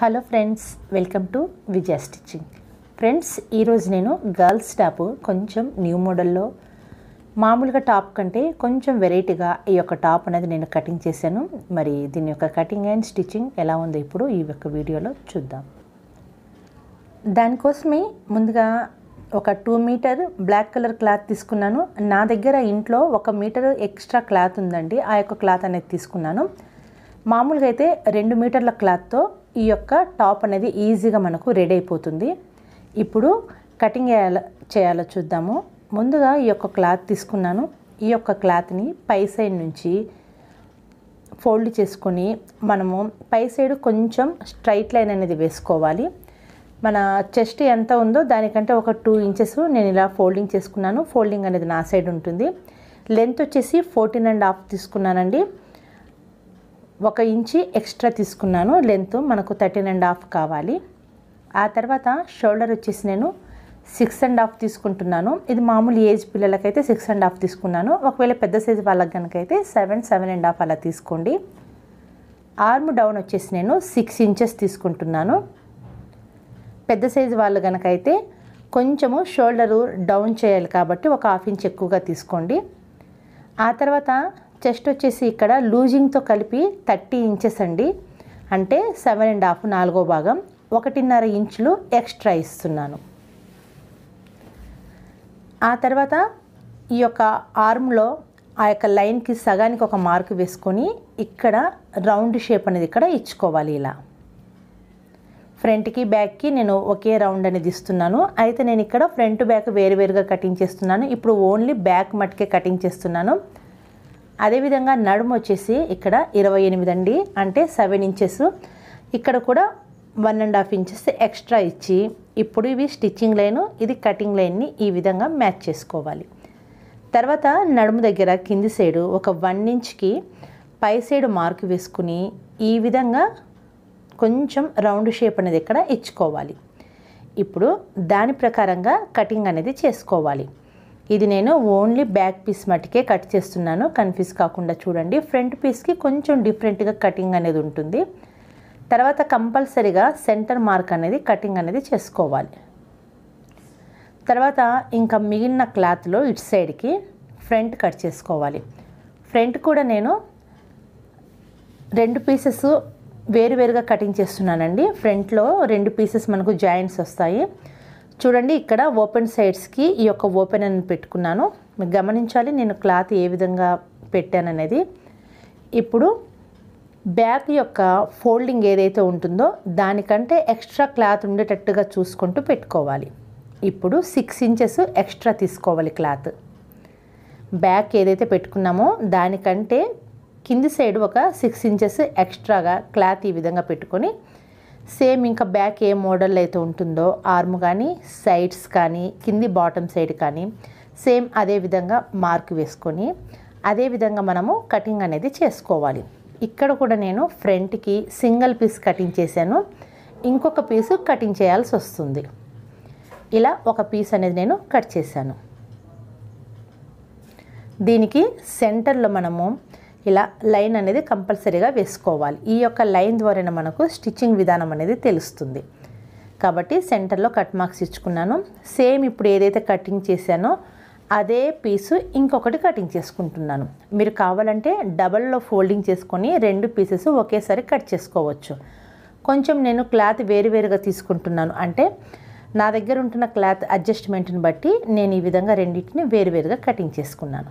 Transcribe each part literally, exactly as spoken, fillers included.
Hello friends welcome to Vijay stitching friends ई रोज़ु नेनु गर्ल्स टाप कोंचेम न्यू मॉडल लो मामूलुगा टाप कंटे कोंचेम वेरैटीगा ई योक्क टाप अनेदी नेनु कटिंग चेशानु मरी दीनि योक्क कटिंग अंड स्टिचिंग एला उंदो इप्पुडु ई योक्क वीडियोलो चूद्दाम। दानि कोसमे मुंदुगा ఒక two metre black colour cloth తీసుకున్నాను। నా దగ్గర ఇంట్లో ఒక మీటర్ ఎక్స్ట్రా క్లాత్ ఉందండి, ఆ యొక్క క్లాత్ అనేది తీసుకున్నాను। మామూలుగా అయితే రెండు మీటర్ల క్లాత్ తో ఈ యొక్క టాప్ అనేది ఈజీగా మనకు రెడీ అయిపోతుంది। ఇప్పుడు కటింగ్ ఎలా చేయాలో చూద్దాము। ముందుగా ఈ యొక్క క్లాత్ తీసుకున్నాను, ఈ యొక్క క్లాత్ ని పై సైడ్ నుంచి ఫోల్డ్ చేసుకొని మనము పై సైడ్ కొంచెం స్ట్రైట్ లైన్ అనేది వేసుకోవాలి। మన చెస్ట్ ఎంత ఉందో దానికంటే ఒక టూ ఇంచెస్ నేను ఇలా ఫోల్డింగ్ చేసుకున్నాను। ఫోల్డింగ్ అనేది నా సైడ్ ఉంటుంది। లెంత్ వచ్చేసి ఫోర్టీన్ అండ్ హాఫ్ తీసుకున్నానండి, ఒక ఇంచి ఎక్స్ట్రా తీసుకున్నాను। లెంత్ మనకు థర్టీన్ అండ్ హాఫ్ కావాలి। ఆ తర్వాత షోల్డర్ వచ్చేసి నేను సిక్స్ అండ్ హాఫ్ తీసుకుంటున్నాను। ఇది మామూలు ఏజ్ పిల్లలకైతే సిక్స్ అండ్ హాఫ్ తీసుకున్నాను, ఒకవేళ పెద్ద సైజు వాళ్ళకి కనుకైతే సెవెన్ సెవెన్ అండ్ హాఫ్ అలా తీసుకోండి। ఆర్మ్ డౌన్ వచ్చేసి నేను సిక్స్ ఇంచెస్ తీసుకుంటున్నాను। పెద్ద సైజు వాళ్ళు గనక అయితే కొంచెము షోల్డరు డౌన్ చేయాలి కాబట్టి ఒక హాఫ్ ఇంచ్ ఎక్కువగా తీసుకోండి। ఆ తర్వాత చెస్ట్ వచ్చేసి ఇక్కడ లూజింగ్తో కలిపి థర్టీ ఇంచెస్ అండి, అంటే సెవెన్ అండ్ హాఫ్ నాలుగో భాగం ఒకటిన్నర ఇంచులు ఎక్స్ట్రా ఇస్తున్నాను। ఆ తర్వాత ఈ యొక్క ఆర్మ్లో ఆ యొక్క లైన్కి సగానికి ఒక మార్క్ వేసుకొని ఇక్కడ రౌండ్ షేప్ అనేది ఇక్కడ ఇచ్చుకోవాలి। ఇలా ఫ్రంట్ కి బ్యాక్ కి నేను ఒకే రౌండ్ అనేది ఇస్తున్నాను। అయితే నేను ఇక్కడ ఫ్రంట్ బ్యాక్ వేరువేరుగా కటింగ్ చేస్తున్నాను, ఇప్పుడు ఓన్లీ బ్యాక్ మట్కే కటింగ్ చేస్తున్నాను। అదేవిధంగా నడుము వచ్చేసి ఇక్కడ ఇరవై ఎనిమిది అండి, అంటే సెవెన్ ఇంచెస్, ఇక్కడ కూడా one and half inches extra ఇచ్చి ఇప్పుడు ఇవి స్టిచ్చింగ్ లైను ఇది కటింగ్ లైన్ని ఈ విధంగా మ్యాచ్ చేసుకోవాలి। తర్వాత నడుము దగ్గర కింది సైడు ఒక వన్ ఇంచ్కి పై సైడ్ మార్క్ వేసుకుని ఈ విధంగా కొంచెం రౌండ్ షేప్ అనేది ఇక్కడ ఇచ్చుకోవాలి। ఇప్పుడు దాని ప్రకారంగా కటింగ్ అనేది చేసుకోవాలి। ఇది నేను ఓన్లీ బ్యాక్ పీస్ మట్టుకే కట్ చేస్తున్నాను, కన్ఫ్యూజ్ కాకుండా చూడండి। ఫ్రంట్ పీస్కి కొంచెం డిఫరెంట్గా కటింగ్ అనేది ఉంటుంది। తర్వాత కంపల్సరీగా సెంటర్ మార్క్ అనేది కటింగ్ అనేది చేసుకోవాలి। తర్వాత ఇంకా మిగిలిన క్లాత్లో ఇటు సైడ్కి ఫ్రంట్ కట్ చేసుకోవాలి। ఫ్రంట్ కూడా నేను రెండు పీసెస్ వేరువేరుగా కటింగ్ చేస్తున్నానండి। ఫ్రంట్లో రెండు పీసెస్ మనకు జాయింట్స్ వస్తాయి చూడండి, ఇక్కడ ఓపెన్ సైడ్స్కి ఈ యొక్క ఓపెన్ అని పెట్టుకున్నాను, మీరు గమనించాలి నేను క్లాత్ ఏ విధంగా పెట్టాననేది। ఇప్పుడు బ్యాక్ యొక్క ఫోల్డింగ్ ఏదైతే ఉంటుందో దానికంటే ఎక్స్ట్రా క్లాత్ ఉండేటట్టుగా చూసుకుంటూ పెట్టుకోవాలి। ఇప్పుడు సిక్స్ ఇంచెస్ ఎక్స్ట్రా తీసుకోవాలి క్లాత్, బ్యాక్ ఏదైతే పెట్టుకున్నామో దానికంటే కింది సైడ్ ఒక సిక్స్ ఇంచెస్ ఎక్స్ట్రాగా క్లాత్ ఈ విధంగా పెట్టుకొని సేమ్ ఇంకా బ్యాక్ ఏ మోడల్ అయితే ఉంటుందో ఆర్మ్ కానీ సైడ్స్ కానీ కింది బాటమ్ సైడ్ కానీ సేమ్ అదే విధంగా మార్క్ వేసుకొని అదే విధంగా మనము కటింగ్ అనేది చేసుకోవాలి। ఇక్కడ కూడా నేను ఫ్రంట్కి సింగిల్ పీస్ కటింగ్ చేశాను, ఇంకొక పీసు కటింగ్ చేయాల్సి వస్తుంది। ఇలా ఒక పీస్ అనేది నేను కట్ చేశాను। దీనికి సెంటర్లో మనము ఇలా లైన్ అనేది కంపల్సరీగా వేసుకోవాలి। ఈ యొక్క లైన్ ద్వారానే మనకు స్టిచ్చింగ్ విధానం అనేది తెలుస్తుంది కాబట్టి సెంటర్లో కట్ మార్క్స్ ఇచ్చుకున్నాను। సేమ్ ఇప్పుడు ఏదైతే కటింగ్ చేశానో అదే పీసు ఇంకొకటి కటింగ్ చేసుకుంటున్నాను। మీరు కావాలంటే డబల్లో ఫోల్డింగ్ చేసుకొని రెండు పీసెస్ ఒకేసారి కట్ చేసుకోవచ్చు। కొంచెం నేను క్లాత్ వేరువేరుగా తీసుకుంటున్నాను, అంటే నా దగ్గర ఉంటున్న క్లాత్ అడ్జస్ట్మెంట్ని బట్టి నేను ఈ విధంగా రెండింటిని వేరువేరుగా కటింగ్ చేసుకున్నాను।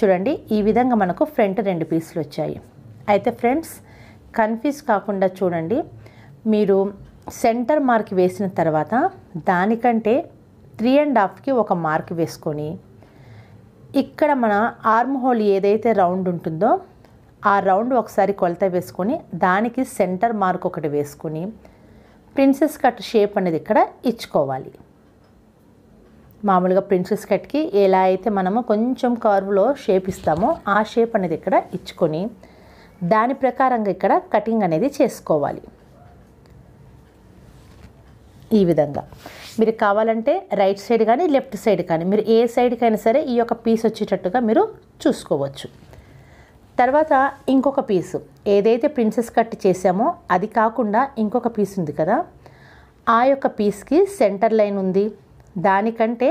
చూడండి ఈ విధంగా మనకు ఫ్రంట్ రెండు పీసులు వచ్చాయి। అయితే ఫ్రెండ్స్ కన్ఫ్యూజ్ కాకుండా చూడండి, మీరు సెంటర్ మార్క్ వేసిన తర్వాత దానికంటే త్రీ అండ్ హాఫ్కి ఒక మార్క్ వేసుకొని ఇక్కడ మన ఆర్మ్ హోల్ ఏదైతే రౌండ్ ఉంటుందో ఆ రౌండ్ ఒకసారి కొలత వేసుకొని దానికి సెంటర్ మార్క్ ఒకటి వేసుకొని ప్రిన్సెస్ కట్ షేప్ అనేది ఇక్కడ ఇచ్చుకోవాలి। మామూలుగా ప్రిన్సెస్ కట్కి ఎలా అయితే మనము కొంచెం కర్వ్లో షేప్ ఇస్తామో ఆ షేప్ అనేది ఇక్కడ ఇచ్చుకొని దాని ప్రకారంగా ఇక్కడ కటింగ్ అనేది చేసుకోవాలి ఈ విధంగా। మీరు కావాలంటే రైట్ సైడ్ కానీ లెఫ్ట్ సైడ్ కానీ మీరు ఏ సైడ్కైనా సరే ఈ యొక్క పీస్ వచ్చేటట్టుగా మీరు చూసుకోవచ్చు। तरवाता इंकोक पीस एदैते प्रिंसेस कट चेसामो अदि काकुंडा इंकोक पीस उंदी कदा आ योक्क पीस की सेंटर लाइन उंदी दानिकंटे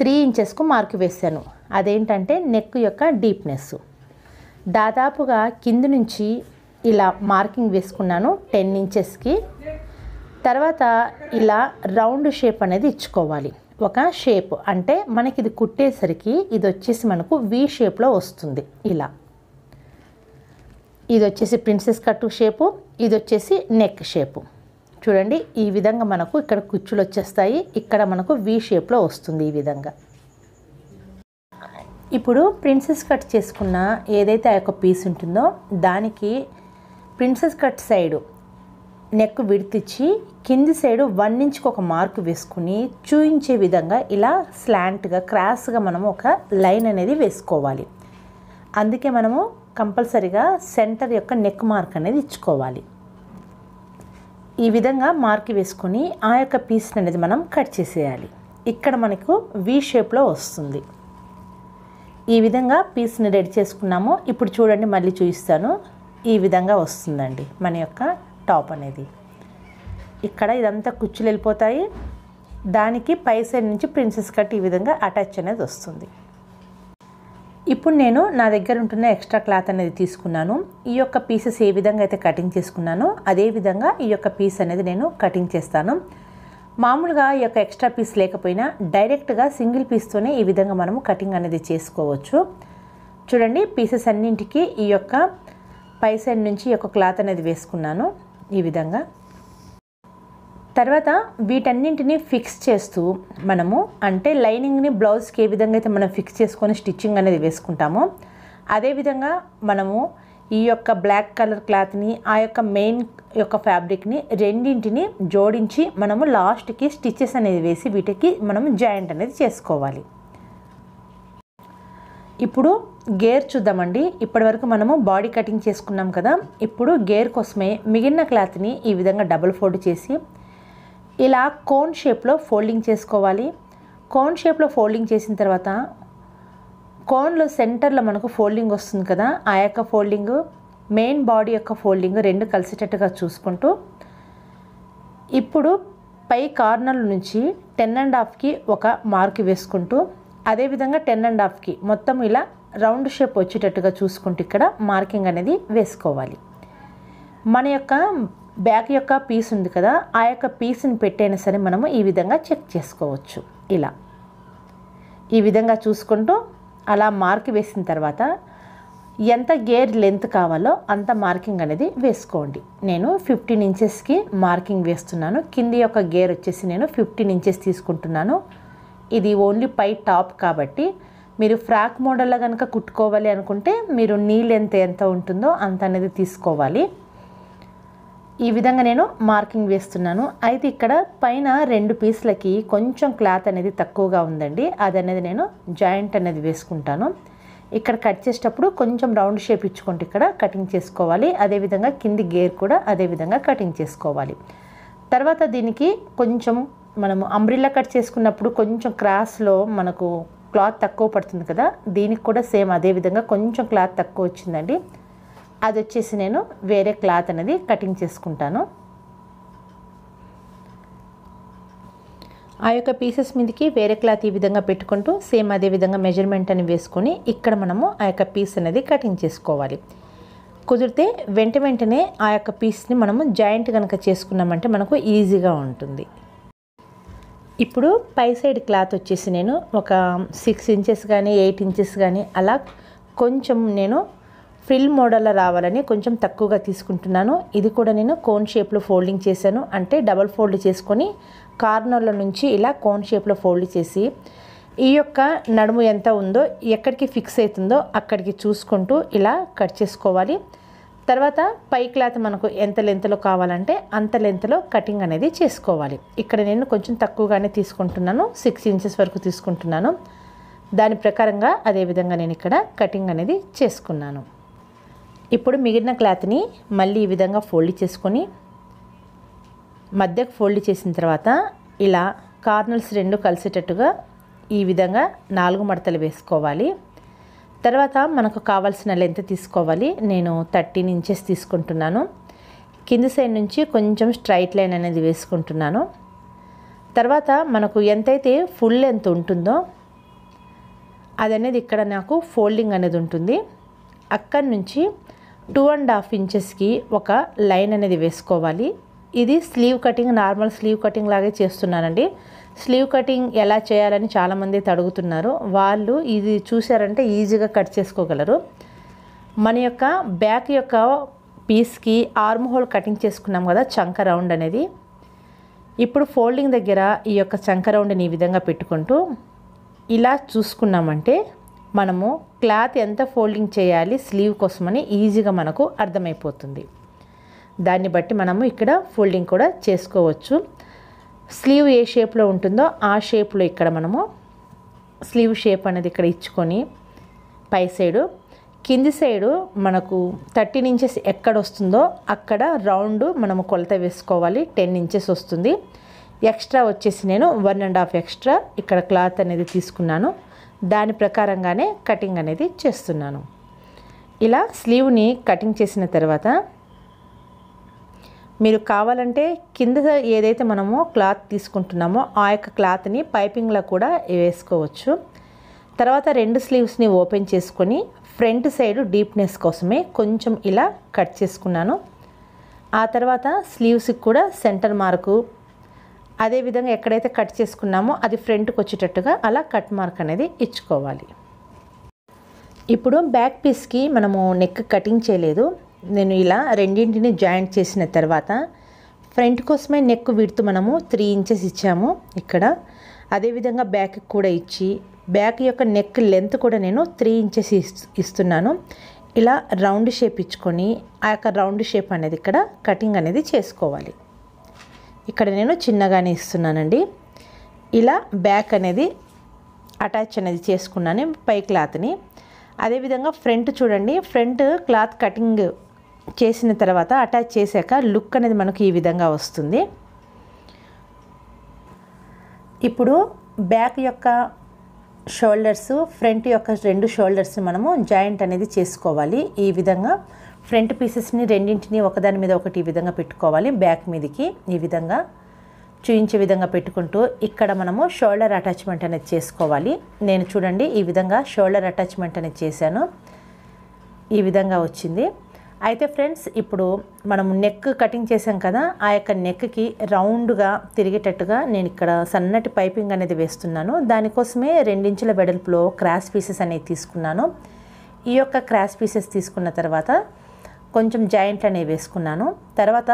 थ्री इंचेस को मार्क वेसानु अदेंटंटे नेक योक्क डीप्नेस दादापुगा किंद नुंची इला मार्किंग वेसुकुन्नानु टेन इंचेस की तर्वाता इला रौंड शेप अनेदी इच्चुकोवाली ఒక షేప్ అంటే మనకి ఇది కుట్టేసరికి ఇది వచ్చేసి మనకు వి షేప్ లో వస్తుంది ఇలా ఇది వచ్చేసి ప్రిన్సెస్ కట్ షేప్ ఇది వచ్చేసి నెక్ షేప్ చూడండి ఈ విధంగా మనకు ఇక్కడ కుచ్చులు వచ్చేస్తాయి ఇక్కడ మనకు వి షేప్ లో వస్తుంది ఈ విధంగా ఇప్పుడు ప్రిన్సెస్ కట్ చేసుకున్న ఏదైతే ఆ ఒక పీస్ ఉంటుందో దానికి princess cut side neck width ఇచ్చి కింది సైడ్ వన్ ఇంచుకి ఒక మార్క్ వేసుకుని చూయించే విధంగా ఇలా స్లాంట్గా క్రాస్గా మనము ఒక లైన్ అనేది వేసుకోవాలి అందుకే మనము కంపల్సరీగా సెంటర్ యొక్క నెక్ మార్క్ అనేది ఇచ్చుకోవాలి ఈ విధంగా మార్క్ వేసుకుని ఆ యొక్క పీస్ అనేది మనం కట్ చేసేయాలి ఇక్కడ మనకు వి షేప్ లో వస్తుంది ఈ విధంగా పీస్ ని రెడీ చేసుకున్నాము ఇప్పుడు చూడండి మళ్ళీ చూపిస్తాను ఈ విధంగా వస్తుందండి మన యొక్క టాప్ అనేది ఇక్కడ ఇదంతా కుచ్చులు వెళ్ళిపోతాయి దానికి పై సైడ్ నుంచి ప్రిన్సెస్ కట్ ఈ విధంగా అటాచ్ అనేది వస్తుంది ఇప్పుడు నేను నా దగ్గర ఉంటున్న ఎక్స్ట్రా క్లాత్ అనేది తీసుకున్నాను ఈ యొక్క పీసెస్ ఏ విధంగా అయితే కటింగ్ చేసుకున్నానో అదే విధంగా ఈ యొక్క పీస్ అనేది నేను కటింగ్ చేస్తాను మామూలుగా ఈ యొక్క ఎక్స్ట్రా పీస్ లేకపోయినా డైరెక్ట్గా సింగిల్ పీస్తోనే ఈ విధంగా మనము కటింగ్ అనేది చేసుకోవచ్చు చూడండి పీసెస్ అన్నింటికి ఈ యొక్క పై సైడ్ నుంచి ఈ యొక్క క్లాత్ అనేది వేసుకున్నాను ఈ విధంగా తర్వాత వీటన్నింటిని ఫిక్స్ చేస్తూ మనము అంటే లైనింగ్ని బ్లౌజ్కి ఏ విధంగా అయితే మనం ఫిక్స్ చేసుకొని స్టిచ్చింగ్ అనేది వేసుకుంటామో అదేవిధంగా మనము ఈ యొక్క బ్లాక్ కలర్ క్లాత్ని ఆ యొక్క మెయిన్ యొక్క ఫ్యాబ్రిక్ని రెండింటిని జోడించి మనము లాస్ట్కి స్టిచ్చెస్ అనేది వేసి వీటికి మనము జాయింట్ అనేది చేసుకోవాలి ఇప్పుడు గేర్ చూద్దామండి ఇప్పటివరకు మనము బాడీ కటింగ్ చేసుకున్నాం కదా ఇప్పుడు గేర్ కోసమే మిగిలిన క్లాత్ని ఈ విధంగా డబుల్ ఫోల్డ్ చేసి ఇలా కోన్ షేప్లో ఫోల్డింగ్ చేసుకోవాలి కోన్ షేప్లో ఫోల్డింగ్ చేసిన తర్వాత కోన్లో సెంటర్లో మనకు ఫోల్డింగ్ వస్తుంది కదా ఆ యొక్క ఫోల్డింగ్ మెయిన్ బాడీ యొక్క ఫోల్డింగ్ రెండు కలిసేటట్టుగా చూసుకుంటూ ఇప్పుడు పై కార్నర్ నుంచి టెన్ అండ్ హాఫ్కి ఒక మార్క్ వేసుకుంటూ అదేవిధంగా టెన్ అండ్ హాఫ్కి మొత్తం ఇలా రౌండ్ షేప్ వచ్చేటట్టుగా చూసుకుంటూ ఇక్కడ మార్కింగ్ అనేది వేసుకోవాలి మన యొక్క బ్యాక్ యొక్క పీస్ ఉంది కదా ఆ యొక్క పీస్ని పెట్టైనా సరే మనము ఈ విధంగా చెక్ చేసుకోవచ్చు ఇలా ఈ విధంగా చూసుకుంటూ అలా మార్క్ వేసిన తర్వాత ఎంత గేర్ లెంత్ కావాలో అంత మార్కింగ్ అనేది వేసుకోండి నేను ఫిఫ్టీన్ ఇంచెస్కి మార్కింగ్ వేస్తున్నాను కింది యొక్క గేర్ వచ్చేసి నేను ఫిఫ్టీన్ ఇంచెస్ తీసుకుంటున్నాను ఇది ఓన్లీ పై టాప్ కాబట్టి మీరు ఫ్రాక్ మోడల్లో కనుక కుట్టుకోవాలి అనుకుంటే మీరు నీ లెంత్ ఎంత ఉంటుందో అంత అనేది తీసుకోవాలి ఈ విధంగా నేను మార్కింగ్ వేస్తున్నాను అయితే ఇక్కడ పైన రెండు పీస్లకి కొంచెం క్లాత్ అనేది తక్కువగా ఉందండి అది అనేది నేను జాయింట్ అనేది వేసుకుంటాను ఇక్కడ కట్ చేసేటప్పుడు కొంచెం రౌండ్ షేప్ ఇచ్చుకుంటూ ఇక్కడ కటింగ్ చేసుకోవాలి అదేవిధంగా కింది గేర్ కూడా అదేవిధంగా కటింగ్ చేసుకోవాలి తర్వాత దీనికి కొంచెం మనము అంబ్రిల్లా కట్ చేసుకున్నప్పుడు కొంచెం క్రాస్లో మనకు క్లాత్ తక్కువ పడుతుంది కదా దీనికి కూడా సేమ్ అదేవిధంగా కొంచెం క్లాత్ తక్కువ వచ్చిందండి అది వచ్చేసి నేను వేరే క్లాత్ అనేది కటింగ్ చేసుకుంటాను ఆ యొక్క పీసెస్ మీదకి వేరే క్లాత్ ఈ విధంగా పెట్టుకుంటూ సేమ్ అదేవిధంగా మెజర్మెంట్ అని వేసుకొని ఇక్కడ మనము ఆ యొక్క పీస్ అనేది కటింగ్ చేసుకోవాలి కుదిరితే వెంట వెంటనే ఆ యొక్క పీస్ని మనము జాయింట్ కనుక చేసుకున్నామంటే మనకు ఈజీగా ఉంటుంది ఇప్పుడు పై సైడ్ క్లాత్ వచ్చేసి నేను ఒక సిక్స్ ఇంచెస్ కానీ ఎయిట్ ఇంచెస్ కానీ అలా కొంచెం నేను ఫ్రిల్ మోడల్లో రావాలని కొంచెం తక్కువగా తీసుకుంటున్నాను ఇది కూడా నేను కోన్ షేప్లో ఫోల్డింగ్ చేశాను అంటే డబల్ ఫోల్డ్ చేసుకొని కార్నర్ల నుంచి ఇలా కోన్ షేప్లో ఫోల్డ్ చేసి ఈ యొక్క నడుము ఎంత ఉందో ఎక్కడికి ఫిక్స్ అవుతుందో అక్కడికి చూసుకుంటూ ఇలా కట్ చేసుకోవాలి తర్వాత పై క్లాత్ మనకు ఎంత లెంత్లో కావాలంటే అంత లెంత్లో కటింగ్ అనేది చేసుకోవాలి ఇక్కడ నేను కొంచెం తక్కువగానే తీసుకుంటున్నాను సిక్స్ ఇంచెస్ వరకు తీసుకుంటున్నాను దాని ప్రకారంగా అదేవిధంగా నేను ఇక్కడ కటింగ్ అనేది చేసుకున్నాను ఇప్పుడు మిగిలిన క్లాత్ని మళ్ళీ ఈ విధంగా ఫోల్డ్ చేసుకొని మధ్యకు ఫోల్డ్ చేసిన తర్వాత ఇలా కార్నర్స్ రెండు కలిసేటట్టుగా ఈ విధంగా నాలుగు మడతలు వేసుకోవాలి తర్వాత మనకు కావాల్సిన లెంత్ తీసుకోవాలి. నేను థర్టీన్ ఇంచెస్ తీసుకుంటున్నాను. కింది సైడ్ నుంచి కొంచెం స్ట్రైట్ లైన్ అనేది వేసుకుంటున్నాను. తర్వాత మనకు ఎంతైతే ఫుల్ లెంత్ ఉంటుందో అదనేది ఇక్కడ నాకు ఫోల్డింగ్ అనేది ఉంటుంది. అక్కడి నుంచి టూ అండ్ హాఫ్ ఇంచెస్కి ఒక లైన్ అనేది వేసుకోవాలి. ఇది sleeve cutting, normal sleeve cutting లాగే చేస్తున్నానండి. స్లీవ్ కటింగ్ ఎలా చేయాలని చాలామంది అడుగుతున్నారు. వాళ్ళు ఇది చూసారంటే ఈజీగా కట్ చేసుకోగలరు. మన యొక్క బ్యాక్ యొక్క పీస్కి ఆర్మ్ హోల్ కటింగ్ చేసుకున్నాం కదా, చంక రౌండ్ అనేది. ఇప్పుడు ఫోల్డింగ్ దగ్గర ఈ యొక్క చంక రౌండ్ని ఈ విధంగా పెట్టుకుంటూ ఇలా చూసుకున్నామంటే మనము క్లాత్ ఎంత ఫోల్డింగ్ చేయాలి స్లీవ్ కోసమని ఈజీగా మనకు అర్థమైపోతుంది. దాన్ని బట్టి మనము ఇక్కడ ఫోల్డింగ్ కూడా చేసుకోవచ్చు. స్లీవ్ ఏ షేప్లో ఉంటుందో ఆ షేప్లో ఇక్కడ మనము స్లీవ్ షేప్ అనేది ఇక్కడ ఇచ్చుకొని పై సైడు కింది సైడు మనకు థర్టీన్ ఇంచెస్ ఎక్కడ వస్తుందో అక్కడ రౌండ్ మనము కొలత వేసుకోవాలి. టెన్ ఇంచెస్ వస్తుంది. ఎక్స్ట్రా వచ్చేసి నేను వన్ అండ్ హాఫ్ ఎక్స్ట్రా ఇక్కడ క్లాత్ అనేది తీసుకున్నాను. దాని ప్రకారంగానే కటింగ్ అనేది చేస్తున్నాను. ఇలా స్లీవ్ని కటింగ్ చేసిన తర్వాత మీరు కావాలంటే కింద ఏదైతే మనము క్లాత్ తీసుకుంటున్నామో ఆ యొక్క క్లాత్ని పైపింగ్లో కూడా వేసుకోవచ్చు. తర్వాత రెండు స్లీవ్స్ని ఓపెన్ చేసుకొని ఫ్రంట్ సైడ్ డీప్నెస్ కోసమే కొంచెం ఇలా కట్ చేసుకున్నాను. ఆ తర్వాత స్లీవ్స్కి కూడా సెంటర్ మార్కు, అదేవిధంగా ఎక్కడైతే కట్ చేసుకున్నామో అది ఫ్రంట్కి వచ్చేటట్టుగా అలా కట్ మార్క్ అనేది ఇచ్చుకోవాలి. ఇప్పుడు బ్యాక్ పీస్కి మనము నెక్ కటింగ్ చేయలేదు. నేను ఇలా రెండింటిని జాయింట్ చేసిన తర్వాత ఫ్రంట్ కోసమే నెక్ విడ్త్ మనము త్రీ ఇంచెస్ ఇచ్చాము ఇక్కడ. అదేవిధంగా బ్యాక్ కూడా ఇచ్చి బ్యాక్ యొక్క నెక్ లెంత్ కూడా నేను త్రీ ఇంచెస్ ఇస్తున్నాను. ఇలా రౌండ్ షేప్ ఇచ్చుకొని ఆ యొక్క రౌండ్ షేప్ అనేది ఇక్కడ కటింగ్ అనేది చేసుకోవాలి. ఇక్కడ నేను చిన్నగానే ఇస్తున్నానండి. ఇలా బ్యాక్ అనేది అటాచ్ అనేది చేసుకున్నాను పై క్లాత్ని. అదేవిధంగా ఫ్రంట్ చూడండి, ఫ్రంట్ క్లాత్ కటింగ్ చేసిన తర్వాత అటాచ్ చేశాక లుక్ అనేది మనకు ఈ విధంగా వస్తుంది. ఇప్పుడు బ్యాక్ యొక్క షోల్డర్స్, ఫ్రంట్ యొక్క రెండు షోల్డర్స్ని మనము జాయింట్ అనేది చేసుకోవాలి. ఈ విధంగా ఫ్రంట్ పీసెస్ని రెండింటిని ఒకదాని మీద ఒకటి ఈ విధంగా పెట్టుకోవాలి. బ్యాక్ మీదకి ఈ విధంగా చూయించే విధంగా పెట్టుకుంటూ ఇక్కడ మనము షోల్డర్ అటాచ్మెంట్ అనేది చేసుకోవాలి. నేను చూడండి ఈ విధంగా షోల్డర్ అటాచ్మెంట్ అనేది చేశాను. ఈ విధంగా వచ్చింది. అయితే ఫ్రెండ్స్, ఇప్పుడు మనం నెక్ కటింగ్ చేసాం కదా, ఆ యొక్క నెక్కి రౌండ్గా తిరిగేటట్టుగా నేను ఇక్కడ సన్నటి పైపింగ్ అనేది వేస్తున్నాను. దానికోసమే రెండించుల వెడల్పులో క్రాస్ పీసెస్ అనేది తీసుకున్నాను. ఈ యొక్క క్రాస్ పీసెస్ తీసుకున్న తర్వాత కొంచెం జాయింట్ అనేవి వేసుకున్నాను. తర్వాత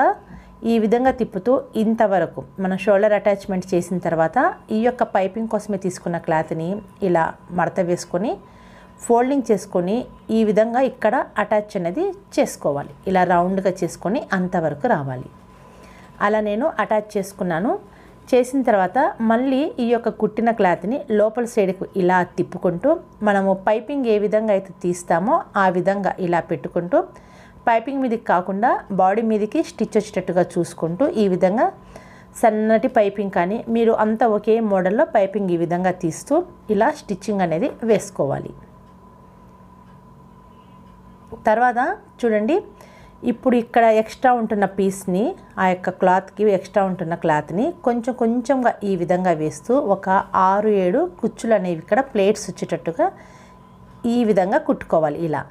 ఈ విధంగా తిప్పుతూ ఇంతవరకు మనం షోల్డర్ అటాచ్మెంట్ చేసిన తర్వాత ఈ యొక్క పైపింగ్ కోసమే తీసుకున్న క్లాత్ని ఇలా మడత వేసుకొని ఫోల్డింగ్ చేసుకొని ఈ విధంగా ఇక్కడ అటాచ్ అనేది చేసుకోవాలి. ఇలా రౌండ్గా చేసుకొని అంతవరకు రావాలి. అలా నేను అటాచ్ చేసుకున్నాను. చేసిన తర్వాత మళ్ళీ ఈ యొక్క కుట్టిన క్లాత్ని లోపల సైడ్కు ఇలా తిప్పుకుంటూ మనము పైపింగ్ ఏ విధంగా అయితే తీస్తామో ఆ విధంగా ఇలా పెట్టుకుంటూ పైపింగ్ మీదకి కాకుండా బాడీ మీదకి స్టిచ్ వచ్చేటట్టుగా చూసుకుంటూ ఈ విధంగా సన్నటి పైపింగ్, కానీ మీరు అంతా ఒకే మోడల్లో పైపింగ్ ఈ విధంగా తీస్తూ ఇలా స్టిచ్చింగ్ అనేది వేసుకోవాలి. తర్వాత చూడండి, ఇప్పుడు ఇక్కడ ఎక్స్ట్రా ఉంటున్న పీస్ని, ఆ యొక్క క్లాత్కి ఎక్స్ట్రా ఉంటున్న క్లాత్ని కొంచెం కొంచెంగా ఈ విధంగా వేస్తూ ఒక ఆరు ఏడు కుచ్చులు అనేవి ఇక్కడ ప్లేట్స్ వచ్చేటట్టుగా ఈ విధంగా కుట్టుకోవాలి. ఇలా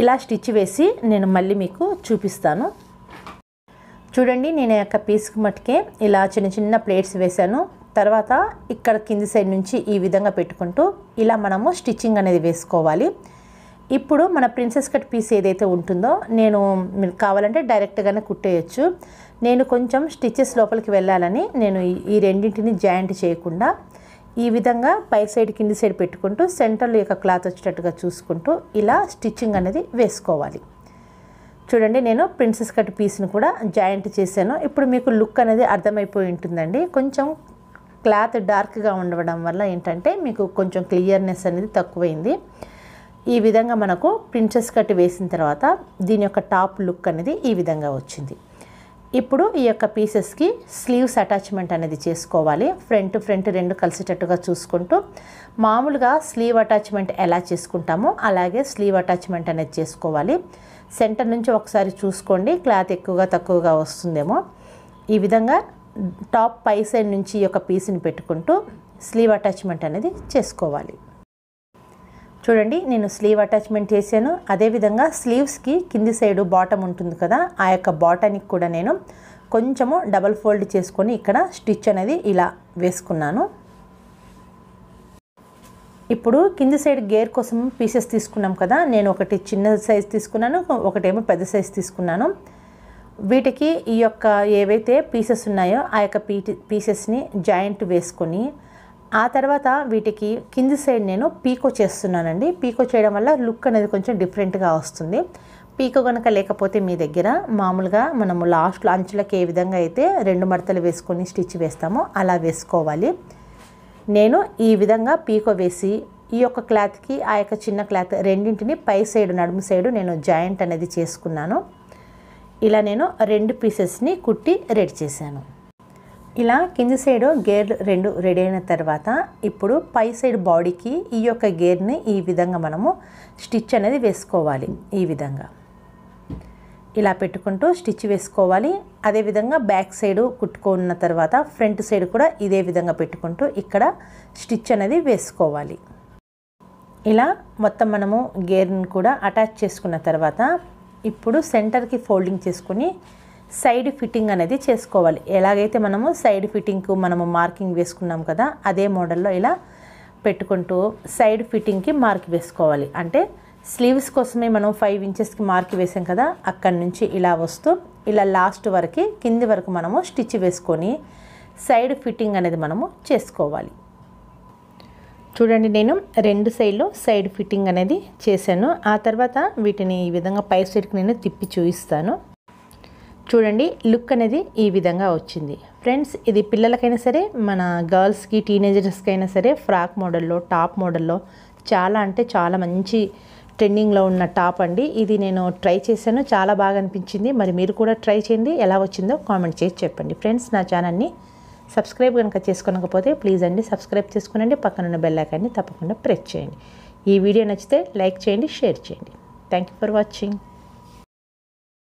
ఇలా స్టిచ్ వేసి నేను మళ్ళీ మీకు చూపిస్తాను. చూడండి, నేను యొక్క పీస్కి మట్టుకే ఇలా చిన్న చిన్న ప్లేట్స్ వేశాను. తర్వాత ఇక్కడ కింది సైడ్ నుంచి ఈ విధంగా పెట్టుకుంటూ ఇలా మనము స్టిచ్చింగ్ అనేది వేసుకోవాలి. ఇప్పుడు మన ప్రిన్సెస్ కట్ పీస్ ఏదైతే ఉంటుందో నేను మీకు కావాలంటే డైరెక్ట్గానే కుట్టేయచ్చు. నేను కొంచెం స్టిచ్చెస్ లోపలికి వెళ్ళాలని నేను ఈ రెండింటిని జాయింట్ చేయకుండా ఈ విధంగా పై సైడ్ కింది సైడ్ పెట్టుకుంటూ సెంటర్లో యొక్క క్లాత్ వచ్చేటట్టుగా చూసుకుంటూ ఇలా స్టిచ్చింగ్ అనేది వేసుకోవాలి. చూడండి, నేను ప్రిన్సెస్ కట్ పీస్ని కూడా జాయింట్ చేశాను. ఇప్పుడు మీకు లుక్ అనేది అర్థమైపోయి ఉంటుందండి. కొంచెం క్లాత్ డార్క్గా ఉండడం వల్ల ఏంటంటే మీకు కొంచెం క్లియర్నెస్ అనేది తక్కువైంది. ఈ విధంగా మనకు ప్రిన్సెస్ కట్ వేసిన తర్వాత దీని యొక్క టాప్ లుక్ అనేది ఈ విధంగా వచ్చింది. ఇప్పుడు ఈ యొక్క పీసెస్ కి స్లీవ్స్ అటాచ్మెంట్ అనేది చేసుకోవాలి. ఫ్రంట్ ఫ్రంట్ రెండు కలిసేటట్టుగా చూసుకుంటూ మామూలుగా స్లీవ్ అటాచ్మెంట్ ఎలా చేసుకుంటామో అలాగే స్లీవ్ అటాచ్మెంట్ అనేది చేసుకోవాలి. సెంటర్ నుంచి ఒకసారి చూసుకోండి, క్లాత్ ఎక్కువగా తక్కువగా వస్తుందేమో. ఈ విధంగా టాప్ పై సైడ్ నుంచి ఈ యొక్క పీస్ని పెట్టుకుంటూ స్లీవ్ అటాచ్మెంట్ అనేది చేసుకోవాలి. చూడండి, నేను స్లీవ్ అటాచ్మెంట్ చేశాను. అదేవిధంగా స్లీవ్స్కి కింది సైడు బాటమ్ ఉంటుంది కదా, ఆ యొక్క బాటమ్కి కూడా నేను కొంచెము డబల్ ఫోల్డ్ చేసుకొని ఇక్కడ స్టిచ్ అనేది ఇలా వేసుకున్నాను. ఇప్పుడు కింది సైడ్ గేర్ కోసం పీసెస్ తీసుకున్నాం కదా, నేను ఒకటి చిన్న సైజ్ తీసుకున్నాను, ఒకటేమో పెద్ద సైజ్ తీసుకున్నాను. వీటికి ఈ యొక్క ఏవైతే పీసెస్ ఉన్నాయో ఆ యొక్క పీ పీసెస్ని జాయింట్ వేసుకొని ఆ తర్వాత వీటికి కింది సైడ్ నేను పీకో చేస్తున్నానండి. పీకో చేయడం వల్ల లుక్ అనేది కొంచెం డిఫరెంట్గా వస్తుంది. పీకో కనుక లేకపోతే మీ దగ్గర మామూలుగా మనము లాస్ట్లో అంచులకు ఏ విధంగా అయితే రెండు మడతలు వేసుకొని స్టిచ్ వేస్తామో అలా వేసుకోవాలి. నేను ఈ విధంగా పీకో వేసి ఈ యొక్క క్లాత్కి ఆ యొక్క చిన్న క్లాత్ రెండింటిని పై సైడ్ నడుము సైడు నేను జాయింట్ అనేది చేసుకున్నాను. ఇలా నేను రెండు పీసెస్ని కుట్టి రెడీ చేశాను. ఇలా కింది సైడ్ గేర్ రెండు రెడీ అయిన తర్వాత ఇప్పుడు పై సైడ్ బాడీకి ఈ యొక్క గేర్ని ఈ విధంగా మనము స్టిచ్ అనేది వేసుకోవాలి. ఈ విధంగా ఇలా పెట్టుకుంటూ స్టిచ్ వేసుకోవాలి. అదేవిధంగా బ్యాక్ సైడ్ కుట్టుకున్న తర్వాత ఫ్రంట్ సైడ్ కూడా ఇదే విధంగా పెట్టుకుంటూ ఇక్కడ స్టిచ్ అనేది వేసుకోవాలి. ఇలా మొత్తం మనము గేర్ని కూడా అటాచ్ చేసుకున్న తర్వాత ఇప్పుడు సెంటర్కి ఫోల్డింగ్ చేసుకుని సైడ్ ఫిట్టింగ్ అనేది చేసుకోవాలి. ఎలాగైతే మనము సైడ్ ఫిట్టింగ్కు మనము మార్కింగ్ వేసుకున్నాం కదా, అదే మోడల్లో ఇలా పెట్టుకుంటూ సైడ్ ఫిట్టింగ్కి మార్క్ వేసుకోవాలి. అంటే స్లీవ్స్ కోసమే మనం ఫైవ్ ఇంచెస్కి మార్క్ వేసాం కదా, అక్కడి నుంచి ఇలా వస్తూ ఇలా లాస్ట్ వరకు కింది వరకు మనము స్టిచ్ వేసుకొని సైడ్ ఫిట్టింగ్ అనేది మనము చేసుకోవాలి. చూడండి, నేను రెండు సైడ్లు సైడ్ ఫిట్టింగ్ అనేది చేశాను. ఆ తర్వాత వీటిని ఈ విధంగా పై సైడ్కి నేను తిప్పి చూపిస్తాను. చూడండి, లుక్ అనేది ఈ విధంగా వచ్చింది. ఫ్రెండ్స్, ఇది పిల్లలకైనా సరే, మన గర్ల్స్కి టీనేజర్స్కి అయినా సరే ఫ్రాక్ మోడల్లో టాప్ మోడల్లో చాలా అంటే చాలా మంచి ట్రెండింగ్లో ఉన్న టాప్ అండి. ఇది నేను ట్రై చేశాను, చాలా బాగా అనిపించింది. మరి మీరు కూడా ట్రై చేయండి, ఎలా వచ్చిందో కామెంట్ చేసి చెప్పండి. ఫ్రెండ్స్, నా ఛానల్ని సబ్స్క్రైబ్ కనుక చేసుకోకపోతే ప్లీజ్ అండి సబ్స్క్రైబ్ చేసుకునండి. పక్కనున్న బెల్ ఐకాన్ని తప్పకుండా ప్రెస్ చేయండి. ఈ వీడియో నచ్చితే లైక్ చేయండి, షేర్ చేయండి. Thank you for watching.